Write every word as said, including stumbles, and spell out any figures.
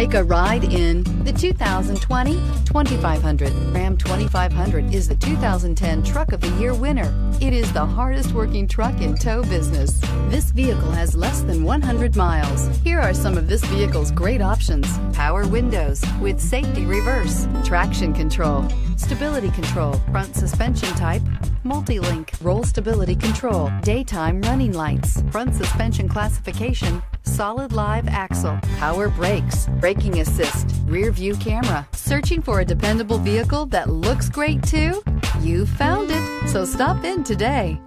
Take a ride in the two thousand twenty twenty-five hundred. Ram twenty-five hundred is the two thousand ten Truck of the Year winner. It is the hardest working truck in tow business. This vehicle has less than one hundred miles. Here are some of this vehicle's great options: power windows with safety reverse, traction control, stability control, front suspension type, multi-link, roll stability control, daytime running lights, front suspension classification, solid live axle, power brakes, braking assist, rear view camera. Searching for a dependable vehicle that looks great too? You found it, so stop in today.